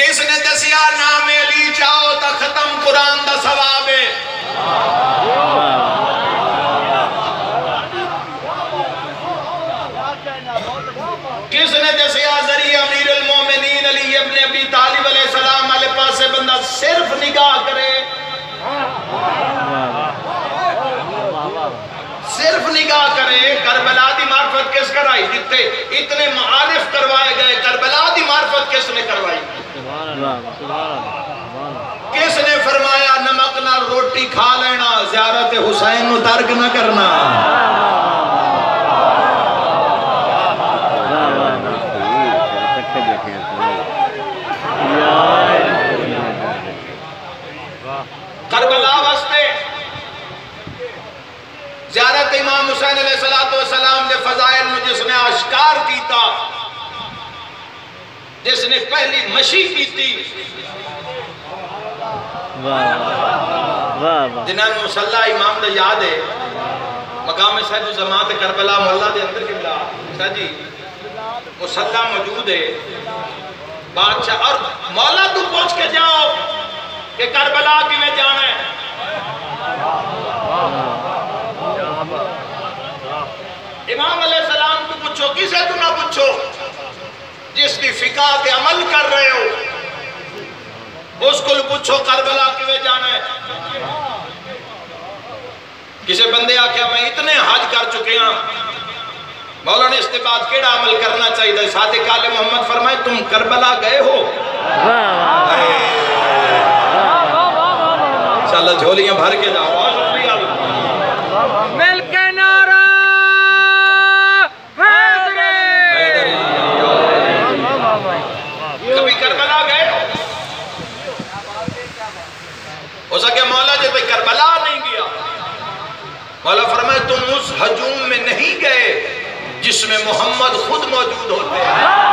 किसने दसिया नामे अली जाओ ता खत्म कुरान दा सवाब है। किसने दसिया जरिया अमीर अल मोमिनीन अली इब्न अबी तालिब अलैहिस्सलाम वाले पासे बंदा सिर्फ निगाह करे, सिर्फ निगाह करे। करबला दी मार्फत किस कराई दिते, इतने मुआलिफ करवाए गए, करबला दी मार्फत किसने करवाई? किसने फरमाया नमक नाल रोटी खा लेना, ज़ियारत हुसैन नु तर्क न करना। करबला वास्ते ज़ियारत इमाम हुसैन अलैहिस्सलाम दे फज़ाइल नु जिसने आश्कार कीता, जिसने पहली मशी की थी, जिन्होंने मुसल्ला इमाम का याद है मकाम साहिब जमा करबला मोहल्ला के अंदर किबला शाह जी मुसल्ला मौजूद है। बादशाह और मौला तू पूछ के जाओ कि करबला किवें जाना है। इमाम अलैहिस्सलाम को पूछो, किसे तू ना पूछो जिसकी फिका पे अमल कर रहे हो, उसको पूछो करबला किवे जाना है। किसी बंदे आख्या मैं इतने हज कर चुके हैं मौलाना इसके बाद केड़ा अमल करना चाहिए। सादिक आले मोहम्मद फरमाए तुम करबला गए हो, इंशाल्लाह झोलियां भर के जाओ। मौला जब करबला नहीं गया, मौला फरमाए तुम उस हजूम में नहीं गए जिसमें मोहम्मद खुद मौजूद होते हैं।